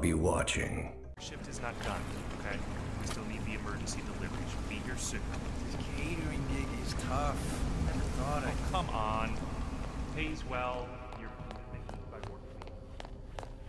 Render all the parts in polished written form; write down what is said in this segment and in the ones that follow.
be watching. Shift is not done, okay? We still need the emergency delivery. Should be here soon. This catering gig is tough. Never thought I... Oh, come on. Pays well. You're making it by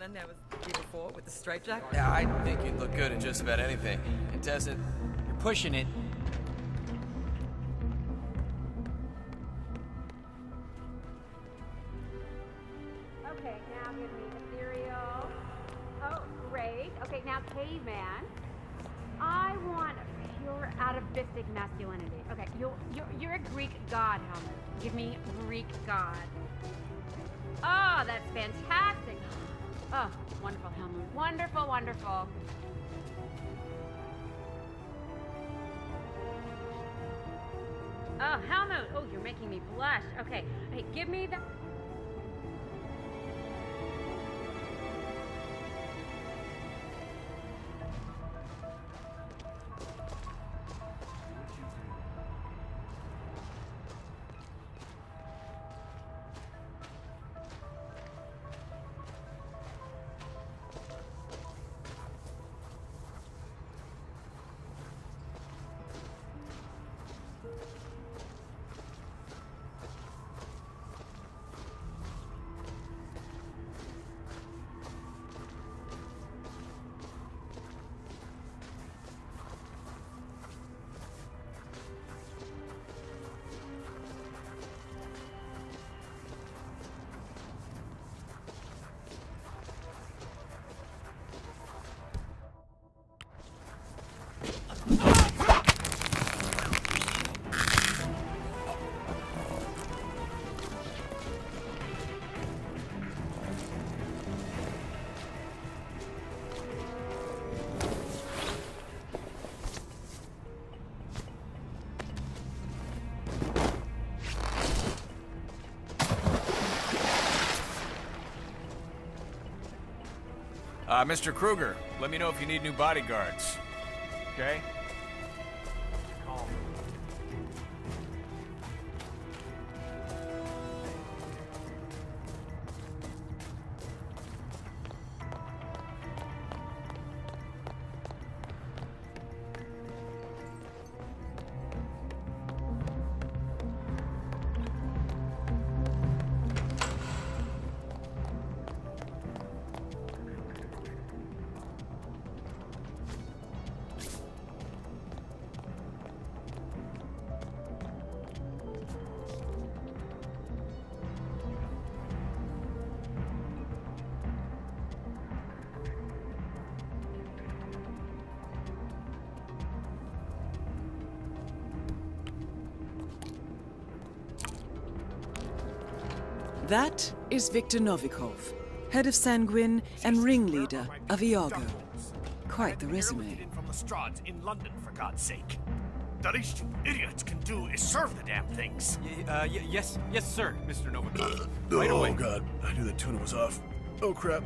and there was the year before with the straitjacket. Yeah, I think you'd look good in just about anything. And Tessa, you're pushing it. Okay, now give me ethereal. Oh, great. Okay, now caveman. I want pure atavistic masculinity. Okay, you're a Greek god, Helmut. Give me Greek god. Oh, that's fantastic. Oh, wonderful, Helmut. Wonderful, wonderful. Oh, Helmut. Oh, you're making me blush. Okay. Hey, give me the... Mr. Kruger, let me know if you need new bodyguards. Okay? That is Victor Novikov, head of Sanguine and ringleader of Iago. Quite the resume. From the Strads in London, for God's sake. The least idiots can do is serve the damn things. Yes, sir, Mr. Novikov. Right away. Oh God, I knew the tuna was off. Oh crap.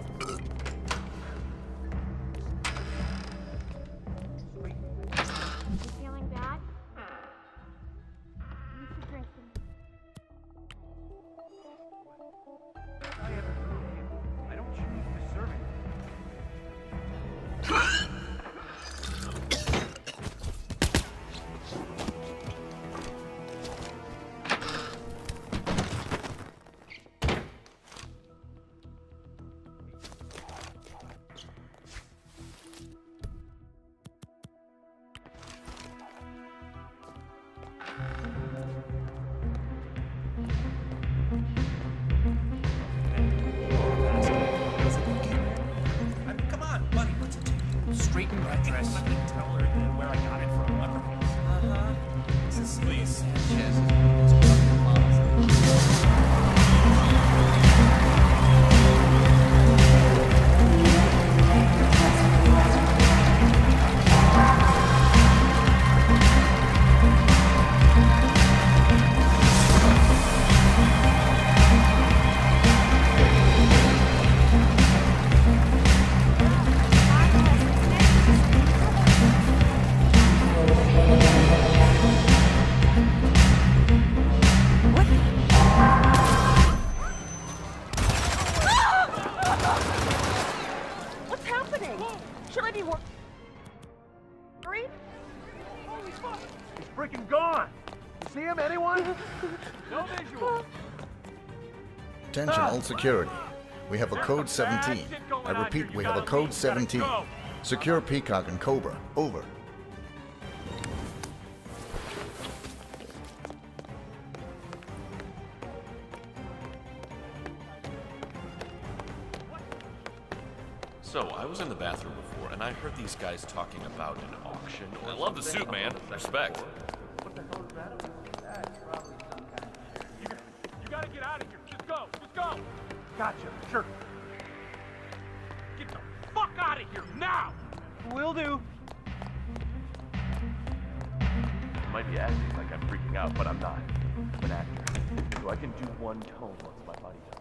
be worth. Three? Holy fuck! He's freaking gone! You see him, anyone? No visual. Attention all security. We have a code 17. I repeat, we have a code 17. Secure Peacock and Cobra. Over. So, I was in the bathroom before, and I heard these guys talking about an auction. I love the suit, man. Respect. What the hell is that? That's probably some kind of... You gotta get out of here. Just go. Just go. Gotcha. Sure. Get the fuck out of here now. Will do. I might be acting like I'm freaking out, but I'm not. I'm an actor, so I can do one tone once my body's up.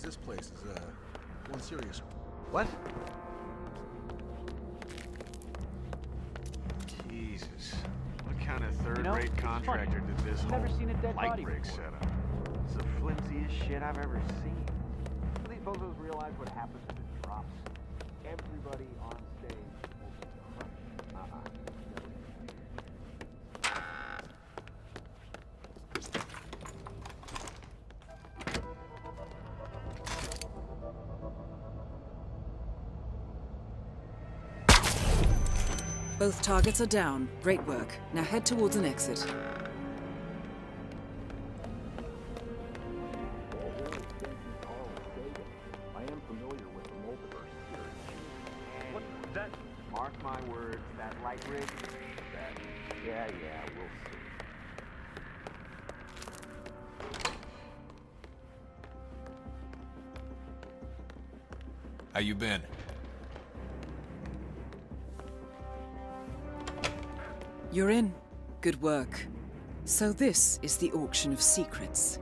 This place is one serious. What? Jesus! What kind of third-rate contractor did this whole light rig set up? It's the flimsiest shit I've ever seen. Will these bozos realize what happens when it drops? Everybody on stage will be crushed. Both targets are down. Great work. Now head towards an exit. I am familiar with the multiverse theory. What that? Mark my words, that light rig. That, yeah, we'll see. How you been? You're in. Good work. So this is the auction of secrets.